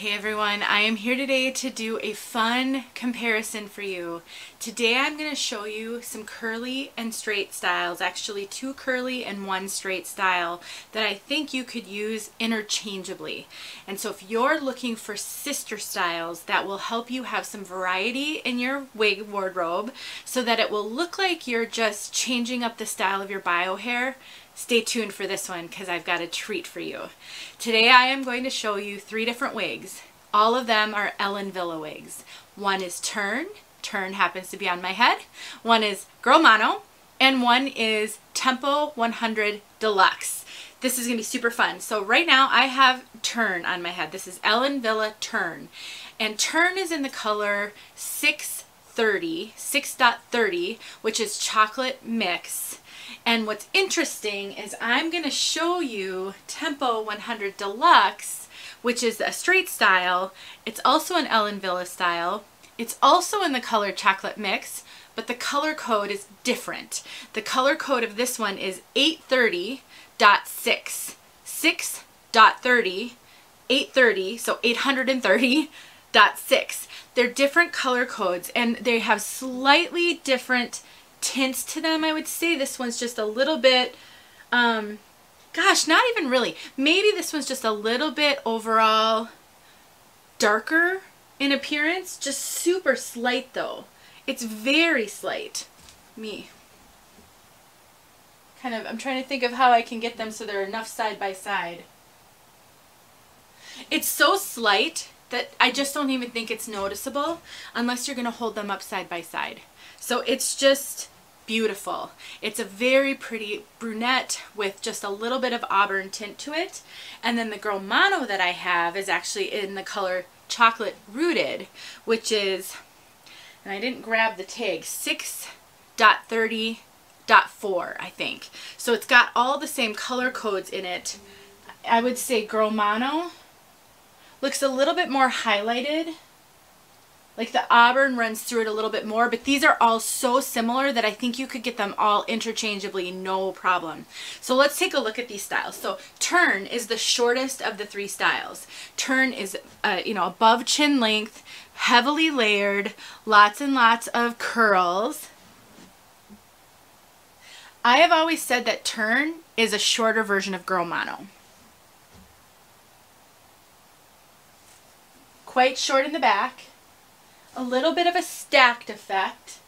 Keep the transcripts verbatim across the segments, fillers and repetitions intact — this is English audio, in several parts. Hey everyone, I am here today to do a fun comparison for you. Today I'm going to show you some curly and straight styles, actually two curly and one straight style that I think you could use interchangeably. And so if you're looking for sister styles that will help you have some variety in your wig wardrobe so that it will look like you're just changing up the style of your bio hair, stay tuned for this one because I've got a treat for you. Today I am going to show you three different wigs. All of them are Ellen Wille wigs. One is Turn, Turn happens to be on my head. One is Girl Mono, and one is Tempo one hundred Deluxe. This is going to be super fun. So right now I have Turn on my head. This is Ellen Wille Turn. And Turn is in the color six thirty, six thirty, which is chocolate mix. And what's interesting is I'm going to show you Tempo one hundred Deluxe, which is a straight style. It's also an Ellen Wille style. It's also in the color chocolate mix, but the color code is different. The color code of this one is eight thirty point six, six thirty, eight thirty, so eight thirty point six. They're different color codes and they have slightly different tints to them. I would say this one's just a little bit um gosh not even really maybe this one's just a little bit overall darker in appearance, just super slight though. It's very slight. Me kind of I'm trying to think of how I can get them so they're enough side by side. It's so slight that I just don't even think it's noticeable unless you're going to hold them up side by side. So it's just beautiful. It's a very pretty brunette with just a little bit of auburn tint to it. And then the Girl Mono that I have is actually in the color Chocolate Rooted, which is, and I didn't grab the tag, six thirty point four, I think. So it's got all the same color codes in it. I would say Girl Mono looks a little bit more highlighted. Like the auburn runs through it a little bit more, but these are all so similar that I think you could get them all interchangeably, no problem. So let's take a look at these styles. So Turn is the shortest of the three styles. Turn is, uh, you know, above chin length, heavily layered, lots and lots of curls. I have always said that Turn is a shorter version of Girl Mono. Quite short in the back. A little bit of a stacked effect,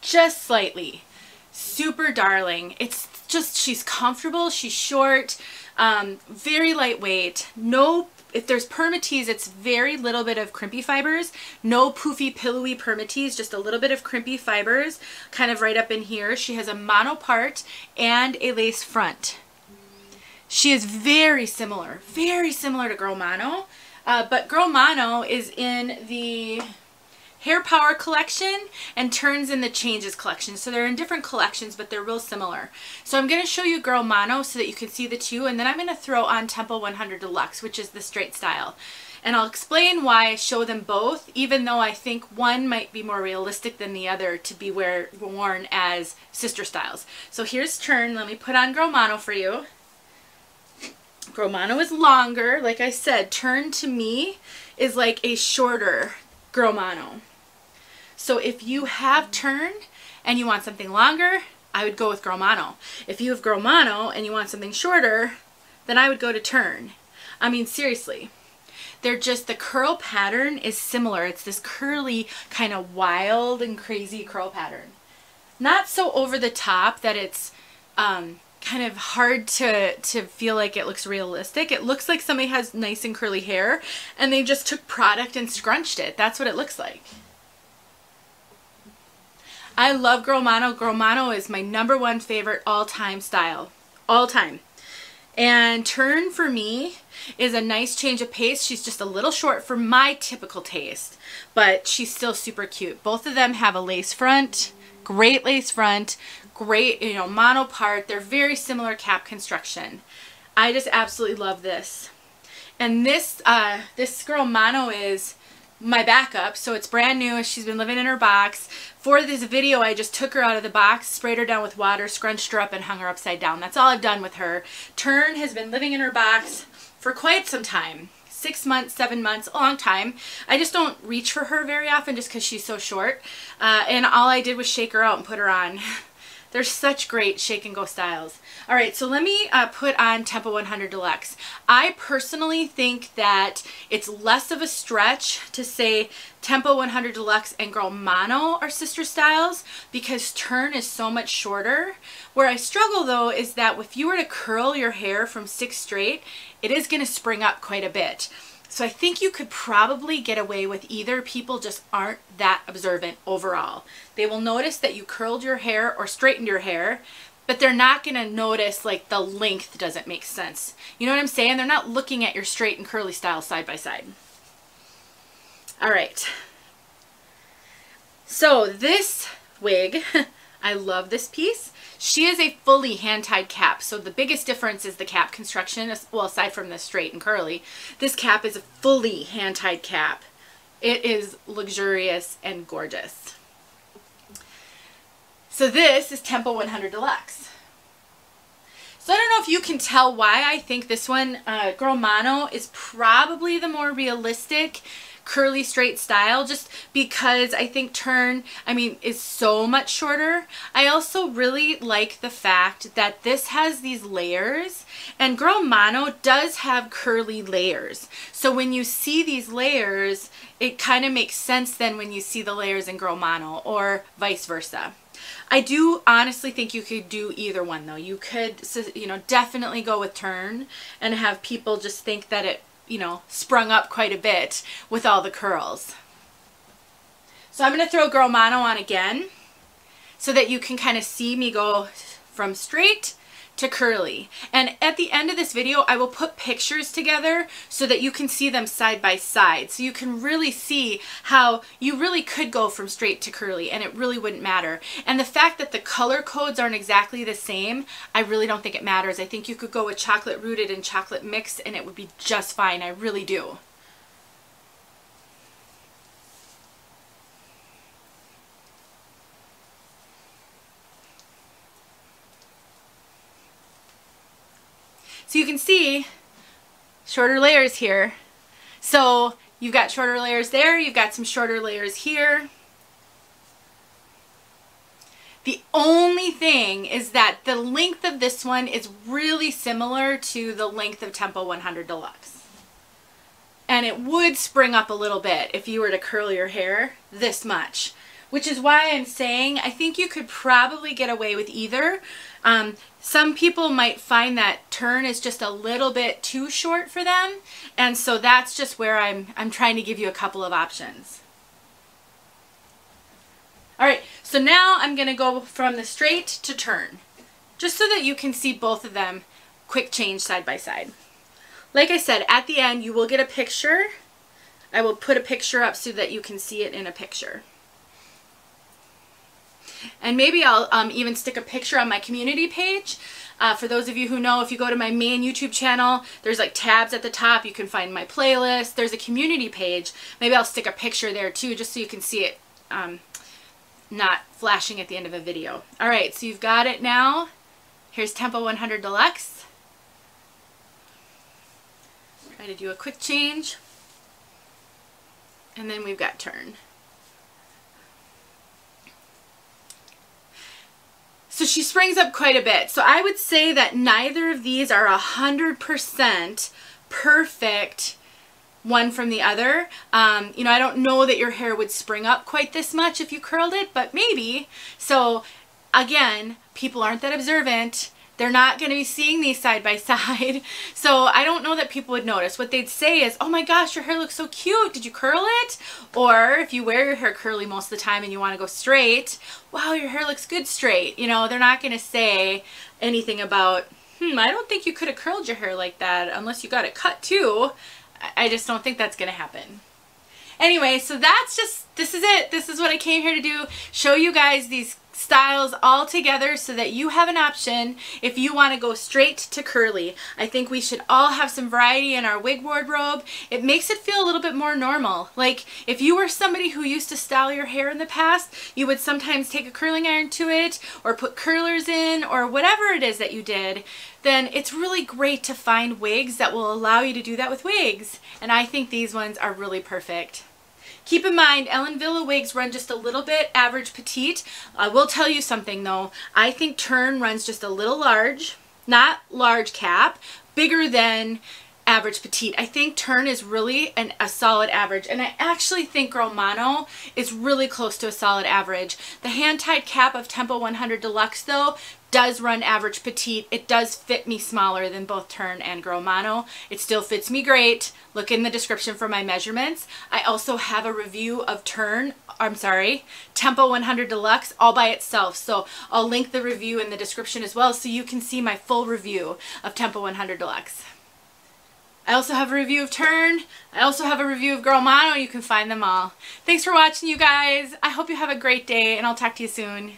just slightly. Super darling. It's just, she's comfortable, she's short, um, very lightweight. No, if there's permatease, it's very little bit of crimpy fibers. No poofy, pillowy permatease, just a little bit of crimpy fibers, kind of right up in here. She has a mono part and a lace front. She is very similar, very similar to Girl Mono, uh, but Girl Mono is in the Hair Power collection and Turns in the Changes collection. So they're in different collections, but they're real similar. So I'm going to show you Girl Mono so that you can see the two, and then I'm going to throw on Tempo one hundred Deluxe, which is the straight style. And I'll explain why I show them both, even though I think one might be more realistic than the other to be wear, worn as sister styles. So here's Turn. Let me put on Girl Mono for you. Girl Mono is longer. Like I said, Turn to me is like a shorter Girl Mono. So if you have Turn and you want something longer, I would go with Girl Mono. If you have Girl Mono and you want something shorter, then I would go to Turn. I mean, seriously. They're just, the curl pattern is similar. It's this curly, kind of wild and crazy curl pattern. Not so over the top that it's um, kind of hard to, to feel like it looks realistic. It looks like somebody has nice and curly hair and they just took product and scrunched it. That's what it looks like. I love Girl Mono. Girl Mono is my number one favorite all-time style. All time. And Turn for me is a nice change of pace. She's just a little short for my typical taste, but she's still super cute. Both of them have a lace front, great lace front, great, you know, mono part. They're very similar cap construction. I just absolutely love this. And this, uh, this Girl Mono is my backup, so it's brand new. She's been living in her box. For this video, I just took her out of the box, sprayed her down with water, scrunched her up, and hung her upside down. That's all I've done with her. Turn has been living in her box for quite some time. six months, seven months, a long time. I just don't reach for her very often just because she's so short. Uh, and all I did was shake her out and put her on. They're such great shake and go styles. All right, so let me uh, put on Tempo one hundred Deluxe. I personally think that it's less of a stretch to say Tempo one hundred Deluxe and Girl Mono are sister styles because Turn is so much shorter. Where I struggle though is that if you were to curl your hair from six straight, it is gonna spring up quite a bit. So I think you could probably get away with either. People just aren't that observant overall. They will notice that you curled your hair or straightened your hair, but they're not gonna notice like the length doesn't make sense. You know what I'm saying? They're not looking at your straight and curly style side by side. All right. So this wig, I love this piece. She is a fully hand-tied cap, so the biggest difference is the cap construction, well, aside from the straight and curly. This cap is a fully hand-tied cap. It is luxurious and gorgeous. So this is Tempo one hundred Deluxe. So I don't know if you can tell why I think this one, uh, Girl Mono, is probably the more realistic curly straight style, just because I think Turn, I mean, is so much shorter. I also really like the fact that this has these layers, and Girl Mono does have curly layers. So when you see these layers, it kind of makes sense then when you see the layers in Girl Mono, or vice versa. I do honestly think you could do either one though. You could, you know, definitely go with Turn and have people just think that it, you know, sprung up quite a bit with all the curls. So I'm going to throw Girl Mono on again so that you can kind of see me go from straight to curly. And at the end of this video, I will put pictures together so that you can see them side by side. So you can really see how you really could go from straight to curly and it really wouldn't matter. And the fact that the color codes aren't exactly the same, I really don't think it matters. I think you could go with chocolate rooted and chocolate mix and it would be just fine. I really do. So you can see shorter layers here. So you've got shorter layers there, you've got some shorter layers here. The only thing is that the length of this one is really similar to the length of Tempo one hundred Deluxe. And it would spring up a little bit if you were to curl your hair this much, which is why I'm saying I think you could probably get away with either. Um, some people might find that Turn is just a little bit too short for them, and so that's just where I'm, I'm trying to give you a couple of options. All right, so now I'm gonna go from the straight to Turn, just so that you can see both of them quick change side by side. Like I said, at the end you will get a picture. I will put a picture up so that you can see it in a picture. And maybe I'll um, even stick a picture on my community page. Uh, for those of you who know, if you go to my main YouTube channel, there's like tabs at the top. You can find my playlist. There's a community page. Maybe I'll stick a picture there too, just so you can see it um, not flashing at the end of a video. All right, so you've got it now. Here's Tempo one hundred Deluxe. Try to do a quick change. And then we've got Turn. So she springs up quite a bit. So I would say that neither of these are one hundred percent perfect one from the other. Um, you know, I don't know that your hair would spring up quite this much if you curled it, but maybe. So again, people aren't that observant. They're not going to be seeing these side by side. So I don't know that people would notice. What they'd say is, oh my gosh, your hair looks so cute. Did you curl it? Or if you wear your hair curly most of the time and you want to go straight, wow, your hair looks good straight. You know, they're not going to say anything about, hmm, I don't think you could have curled your hair like that unless you got it cut too. I just don't think that's going to happen. Anyway, so that's just, this is it. This is what I came here to do. Show you guys these styles all together so that you have an option if you want to go straight to curly. I think we should all have some variety in our wig wardrobe. It makes it feel a little bit more normal. Like if you were somebody who used to style your hair in the past, you would sometimes take a curling iron to it or put curlers in or whatever it is that you did. Then it's really great to find wigs that will allow you to do that with wigs. And I think these ones are really perfect. Keep in mind, Ellen Wille wigs run just a little bit average petite. I will tell you something though. I think Turn runs just a little large, not large cap, bigger than average petite. I think Turn is really an, a solid average, and I actually think Girl Mono is really close to a solid average. The hand-tied cap of Tempo one hundred Deluxe though does run average petite. It does fit me smaller than both Turn and Girl Mono. It still fits me great. Look in the description for my measurements. I also have a review of Turn, I'm sorry, Tempo one hundred Deluxe all by itself. So I'll link the review in the description as well so you can see my full review of Tempo one hundred Deluxe. I also have a review of Turn. I also have a review of Girl Mono. You can find them all. Thanks for watching, you guys. I hope you have a great day, and I'll talk to you soon.